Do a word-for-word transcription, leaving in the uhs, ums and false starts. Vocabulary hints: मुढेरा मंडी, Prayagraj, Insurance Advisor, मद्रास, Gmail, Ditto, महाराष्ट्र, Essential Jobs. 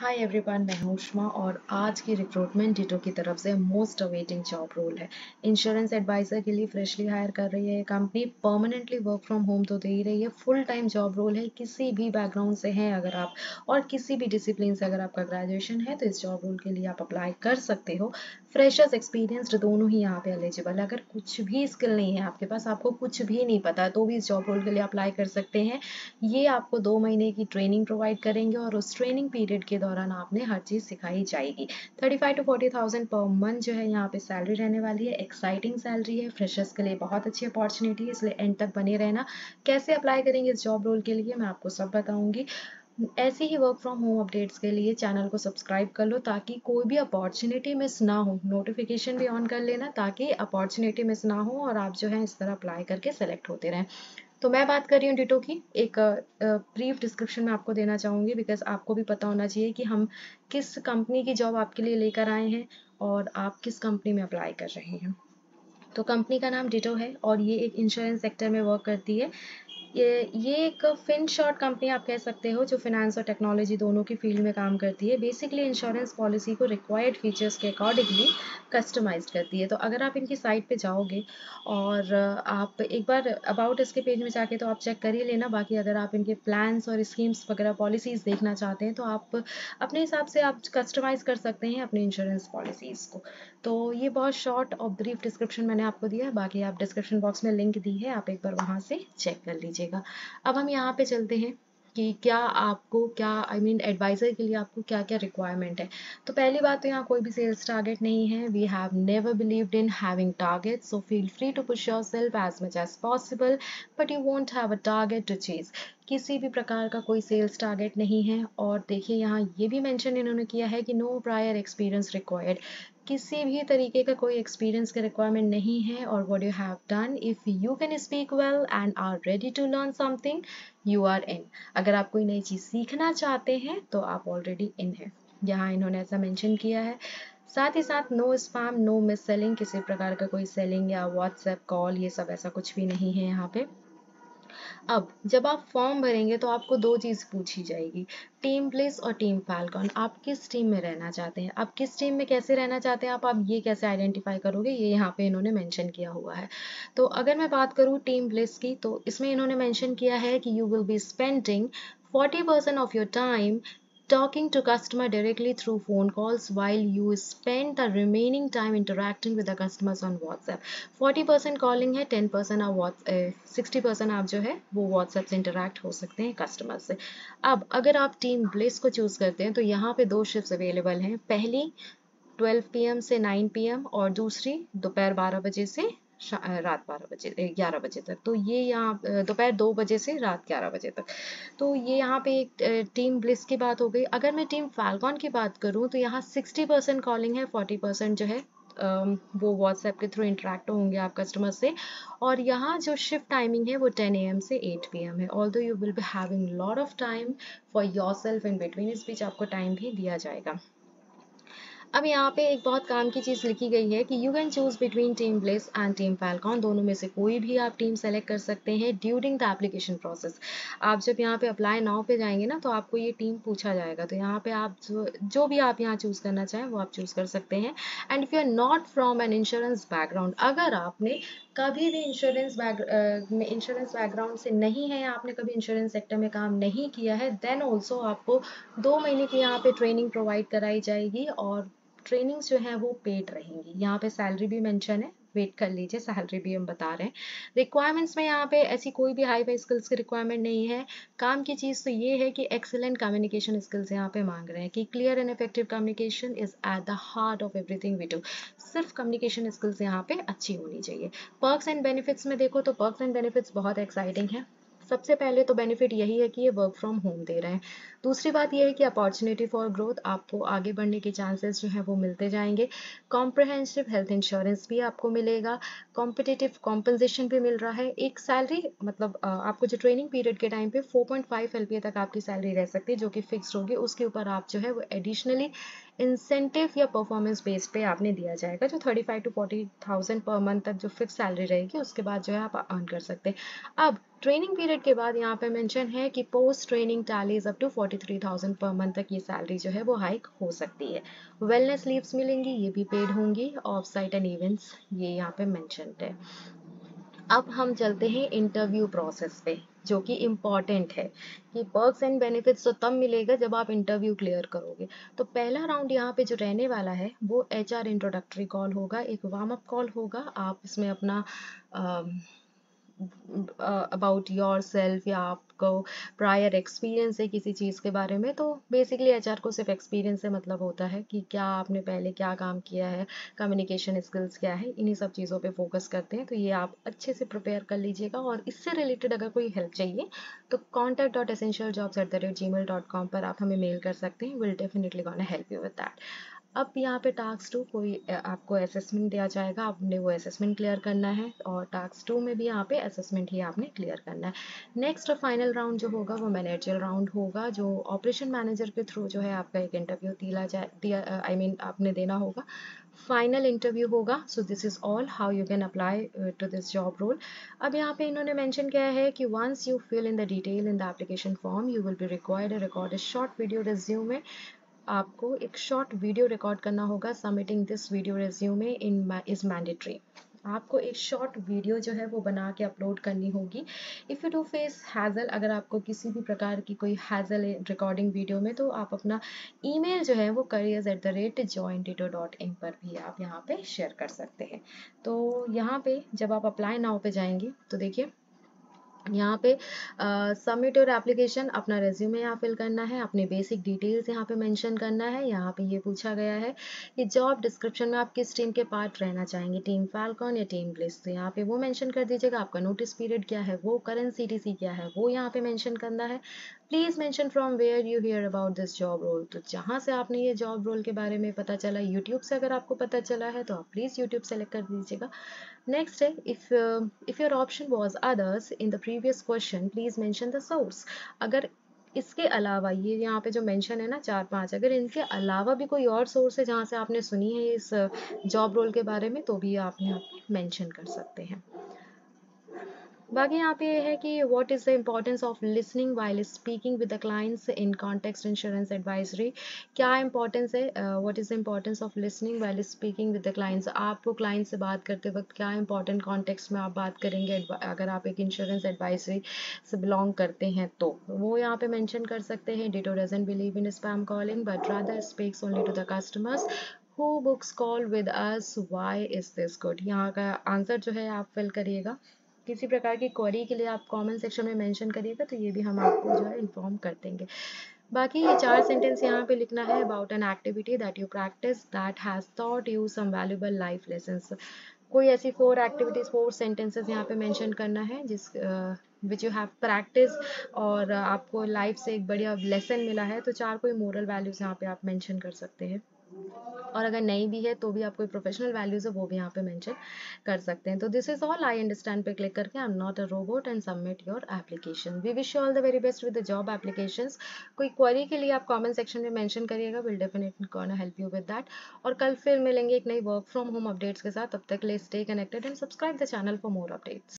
Hi everyone, मैं हूं उष्मा और आज की रिक्रूटमेंट डिटो की तरफ से मोस्ट अवेटिंग जॉब रोल है। इंश्योरेंस एडवाइजर के लिए फ्रेशली हायर कर रही है ये company. Permanently work from home तो दे ही रही है, फुल टाइम जॉब रोल है। किसी भी बैकग्राउंड से हैं अगर आप और किसी भी डिसिप्लिन से अगर आपका ग्रेजुएशन है तो इस जॉब रोल के लिए आप अप्लाई कर सकते हो। फ्रेशर्स, एक्सपीरियंस्ड दोनों ही यहाँ पे एलिजिबल है। अगर कुछ भी स्किल नहीं है आपके पास, आपको कुछ भी नहीं पता तो भी इस जॉब रोल के लिए अप्लाई कर सकते हैं। ये आपको दो महीने की ट्रेनिंग प्रोवाइड करेंगे और उस ट्रेनिंग पीरियड के दौरान आपने हर चीज सिखाई जाएगी। पैंतीस टू चालीस हज़ार पर मंथ जो है यहाँ पे सैलरी रहने वाली है। एक्साइटिंग सैलरी है, फ्रेशर्स के लिए बहुत अच्छी अपॉर्चुनिटी है, इसलिए एंड तक बने रहना। कैसे अप्लाई करेंगे इस जॉब रोल के लिए मैं आपको सब बताऊंगी। ऐसे ही वर्क फ्रॉम होम अपडेट्स के लिए चैनल को सब्सक्राइब कर लो ताकि कोई भी अपॉर्चुनिटी मिस ना हो। नोटिफिकेशन भी ऑन कर लेना ताकि अपॉर्चुनिटी मिस ना हो और आप जो है इस तरह अप्लाई करके सेलेक्ट होते रहें। तो मैं बात कर रही हूँ डिटो की। एक ब्रीफ डिस्क्रिप्शन में आपको देना चाहूँगी बिकॉज आपको भी पता होना चाहिए कि हम किस कंपनी की जॉब आपके लिए लेकर आए हैं और आप किस कंपनी में अप्लाई कर रहे हैं। तो कंपनी का नाम डिटो है और ये एक इंश्योरेंस सेक्टर में वर्क करती है। ये ये एक फिन शॉर्ट कंपनी आप कह सकते हो जो फिनेंस और टेक्नोलॉजी दोनों की फील्ड में काम करती है। बेसिकली इंश्योरेंस पॉलिसी को रिक्वायर्ड फीचर्स के अकॉर्डिंगली कस्टमाइज करती है। तो अगर आप इनकी साइट पे जाओगे और आप एक बार अबाउट इसके पेज में जाके तो आप चेक कर ही लेना। बाकी अगर आप इनके प्लान्स और स्कीम्स वगैरह पॉलिसीज़ देखना चाहते हैं तो आप अपने हिसाब से आप कस्टमाइज़ कर सकते हैं अपने इंश्योरेंस पॉलिसीज़ को। तो ये बहुत शॉर्ट और ब्रीफ डिस्क्रिप्शन मैंने आपको दिया है। बाकी आप डिस्क्रिप्शन बॉक्स में लिंक दी है, आप एक बार वहाँ से चेक कर लीजिए। अब हम यहाँ पे चलते हैं कि क्या आपको क्या आई मीन एडवाइजर के लिए आपको क्या क्या रिक्वायरमेंट है। तो पहली बात तो यहाँ कोई भी सेल्स टारगेट नहीं है। We have never believed in having target, so feel free to push yourself as much as possible but you won't have a target to chase. किसी भी प्रकार का कोई सेल्स टारगेट नहीं है। और देखिए यहाँ ये भी मेंशन इन्होंने किया है कि नो प्रायर एक्सपीरियंस रिक्वायर्ड, किसी भी तरीके का कोई एक्सपीरियंस का रिक्वायरमेंट नहीं है। और what you have done, if you can speak well and are ready to learn something you are in. अगर आप कोई नई चीज़ सीखना चाहते हैं तो आप ऑलरेडी इन है, यहाँ इन्होंने ऐसा मेंशन किया है। साथ ही साथ no spam, no miss selling, किसी प्रकार का कोई सेलिंग या व्हाट्सएप कॉल ये सब ऐसा कुछ भी नहीं है यहाँ पे। अब जब आप फॉर्म भरेंगे तो आपको दो चीज़ पूछी जाएगी, टीम प्लेस और टीम फाल्कन। आप किस टीम में रहना चाहते हैं, आप किस टीम में कैसे रहना चाहते हैं, आप आप ये कैसे आइडेंटिफाई करोगे, ये यहाँ पे इन्होंने मेंशन किया हुआ है। तो अगर मैं बात करूँ टीम प्लेस की तो इसमें इन्होंने मेंशन किया है कि you will be spending forty percent of your time talking to customer directly through phone calls while you spend the remaining time interacting with the customers on WhatsApp। forty percent calling है, ten percent आप WhatsApp, sixty percent आप जो है वो WhatsApp से interact हो सकते हैं कस्टमर से। अब अगर आप टीम प्लेस को चूज करते हैं तो यहाँ पे दो शिफ्ट्स अवेलेबल हैं, पहली twelve p m से nine p m और दूसरी दोपहर बारह बजे से रात बारह बजे ग्यारह बजे तक। तो ये यहाँ दोपहर दो बजे से रात ग्यारह बजे तक। तो ये यहाँ पे एक टीम ब्लिस की बात हो गई। अगर मैं टीम फाल्कन की बात करूँ तो यहाँ सिक्सटी परसेंट कॉलिंग है, फोर्टी परसेंट जो है वो व्हाट्सएप के थ्रू इंटरेक्ट होंगे आप कस्टमर से। और यहाँ जो शिफ्ट टाइमिंग है वो टेन ए एम से एट पी एम है। Although you will be having lot of time for yourself in between, इस बीच आपको टाइम भी दिया जाएगा। अब यहाँ पे एक बहुत काम की चीज़ लिखी गई है कि you can choose between team place and team falcon, दोनों में से कोई भी आप टीम सेलेक्ट कर सकते हैं ड्यूरिंग द एप्लीकेशन प्रोसेस। आप जब यहाँ पे अप्लाई नाउ पे जाएंगे ना तो आपको ये टीम पूछा जाएगा। तो यहाँ पे आप जो जो भी आप यहाँ चूज़ करना चाहें वो आप चूज़ कर सकते हैं। And if you are not from an insurance background, अगर आपने कभी भी इंश्योरेंस बैक में इंश्योरेंस बैकग्राउंड से नहीं है या आपने कभी इंश्योरेंस सेक्टर में काम नहीं किया है, देन ऑल्सो आपको दो महीने की यहाँ पे ट्रेनिंग प्रोवाइड कराई जाएगी और ट्रेनिंग्स जो है वो पेड रहेंगी। यहाँ पे सैलरी भी मेंशन है, वेट कर लीजिए, सैलरी भी हम बता रहे हैं। रिक्वायरमेंट्स में यहाँ पे ऐसी कोई भी हाई फाई स्किल्स की रिक्वायरमेंट नहीं है। काम की चीज़ तो ये है कि एक्सेलेंट कम्युनिकेशन स्किल्स यहाँ पे मांग रहे हैं कि clear and effective communication is at the heart of everything we do. सिर्फ कम्युनिकेशन स्किल्स यहाँ पे अच्छी होनी चाहिए। पर्क्स एंड बेनिफिट्स में देखो तो पर्क्स एंड बेनिफिट्स बहुत एक्साइटिंग है। सबसे पहले तो बेनिफिट यही है कि ये वर्क फ्रॉम होम दे रहे हैं। दूसरी बात यह है कि अपॉर्चुनिटी फॉर ग्रोथ, आपको आगे बढ़ने के चांसेस जो है वो मिलते जाएंगे। कॉम्प्रहेंसिव हेल्थ इंश्योरेंस भी आपको मिलेगा, कॉम्पिटिटिव कॉम्पनसेशन भी मिल रहा है। एक सैलरी मतलब आपको जो ट्रेनिंग पीरियड के टाइम पे four point five L P A तक आपकी सैलरी रह सकती है जो कि फिक्स्ड होगी। उसके ऊपर आप जो है वो एडिशनली इंसेंटिव या परफॉर्मेंस बेस पे आपने दिया जाएगा, जो thirty five to forty thousand per month तक जो फिक्स सैलरी रहेगी उसके बाद जो है आप अर्न कर सकते हैं। अब ट्रेनिंग पीरियड के बाद यहाँ पे मेंशन है कि post training tallies up to forty three thousand per month तक ये सैलरी जो है वो हाइक हो सकती है। वेलनेस लीव्स मिलेंगी, ये भी पेड होंगी। ऑफ साइट एंड इवेंट्स ये यहाँ पे मेंशन है। अब हम चलते हैं इंटरव्यू प्रोसेस पे, जो कि इम्पॉर्टेंट है कि पर्क्स एंड बेनिफिट्स तो तब मिलेगा जब आप इंटरव्यू क्लियर करोगे। तो पहला राउंड यहाँ पे जो रहने वाला है वो एचआर इंट्रोडक्टरी कॉल होगा, एक वार्म अप कॉल होगा। आप इसमें अपना अबाउट योर सेल्फ या आपको प्रायर एक्सपीरियंस है किसी चीज़ के बारे में, तो बेसिकली एचआर को सिर्फ एक्सपीरियंस से मतलब होता है कि क्या आपने पहले क्या काम किया है, कम्युनिकेशन स्किल्स क्या है, इन्हीं सब चीज़ों पे फोकस करते हैं। तो ये आप अच्छे से प्रिपेयर कर लीजिएगा। और इससे रिलेटेड अगर कोई हेल्प चाहिए तो contact dot essential jobs at the rate Gmail dot com पर आप हमें मेल कर सकते हैं। Will definitely gonna help you with that. अब यहाँ पे टास्क टू कोई आपको असेसमेंट दिया जाएगा, आपने वो असेसमेंट क्लियर करना है और टास्क टू में भी यहाँ पे असेसमेंट ही आपने क्लियर करना है। नेक्स्ट और फाइनल राउंड जो होगा वो मैनेजरियल राउंड होगा, जो ऑपरेशन मैनेजर के थ्रू जो है आपका एक इंटरव्यू दिया जाए दिया आई मीन आपने देना होगा। फाइनल इंटरव्यू होगा। So this is all how you can apply to this job role. अब यहाँ पे इन्होंने मेंशन किया है कि once you fill in the detail in the application form you will be required to record a short video resume. आपको एक short video record करना होगा। Submitting this video resume in is mandatory. आपको एक short video जो है वो बना के अपलोड करनी होगी। If you do face hassle, अगर आपको किसी भी प्रकार की कोई हैजल है रिकॉर्डिंग वीडियो में, तो आप अपना ईमेल जो है वो careers at the rate join Ditto dot in पर भी आप यहाँ पे शेयर कर सकते हैं। तो यहाँ पे जब आप अप्लाई नाउ पे जाएंगे तो देखिए यहाँ पे सबमिट योर एप्लीकेशन, अपना रेज्यूमे यहाँ फिल करना है, अपने बेसिक डिटेल्स यहाँ पे मेंशन करना है। यहाँ पे ये पूछा गया है कि जॉब डिस्क्रिप्शन में आप किस टीम के पार्ट रहना चाहेंगे, टीम फाल्कॉन या टीम ब्लिस, तो यहाँ पे वो मेंशन कर दीजिएगा। आपका नोटिस पीरियड क्या है वो, करंट सीटीसी क्या है वो यहाँ पे मेंशन करना है। Please mention from where you hear about this job role, तो जहाँ से आपने ये जॉब रोल के बारे में पता चला, यूट्यूब से अगर आपको पता चला है तो आप प्लीज़ यूट्यूब सेलेक्ट कर दीजिएगा। नेक्स्ट है if if your option was others in the previous question please mention the source. अगर इसके अलावा ये यहाँ पे जो मेंशन है ना चार पांच, अगर इनके अलावा भी कोई और सोर्स है जहाँ से आपने सुनी है इस जॉब रोल के बारे में तो भी आप यहाँ मेंशन कर सकते हैं। बाकी यहाँ पे ये है कि what is the importance of listening while speaking with the clients in context insurance advisory, क्या इंपॉर्टेंस है, what is the importance of listening while speaking with the clients, आपको क्लाइंट से बात करते वक्त क्या इंपॉर्टेंट कॉन्टेक्स्ट में आप बात करेंगे अगर आप एक इंश्योरेंस एडवाइजरी से बिलोंग करते हैं, तो वो यहाँ पे मेंशन कर सकते हैं। Ditto doesn't believe in spam calling but rather speaks only to the customers who books call with us why is this good, यहाँ का आंसर जो है आप फिल करिएगा। किसी प्रकार की क्वेरी के लिए आप कमेंट सेक्शन में मेंशन करिएगा तो ये भी हम आपको जो है इन्फॉर्म कर देंगे। बाकी ये चार सेंटेंस यहाँ पे लिखना है, about an activity that you practice that has taught you some valuable life lessons, कोई ऐसी फोर एक्टिविटीज फोर सेंटेंसेस यहाँ पे मेंशन करना है जिस विच यू हैव प्रैक्टिस और आपको लाइफ से एक बढ़िया लेसन मिला है, तो चार कोई मोरल वैल्यूज यहाँ पे आप मेंशन कर सकते हैं। और अगर नई भी है तो भी आप कोई प्रोफेशनल वैल्यूज है वो भी यहाँ पे मेंशन कर सकते हैं। तो this is all, I understand पे क्लिक करके I am not a robot and submit your application. We wish you all the very best with the job applications. कोई क्वेरी के लिए आप कमेंट सेक्शन में मेंशन करिएगा, will definitely gonna help you with that. और कल फिर मिलेंगे एक नई वर्क फ्रॉम होम अपडेट्स के साथ, तब तक ले stay connected and subscribe the channel for more updates.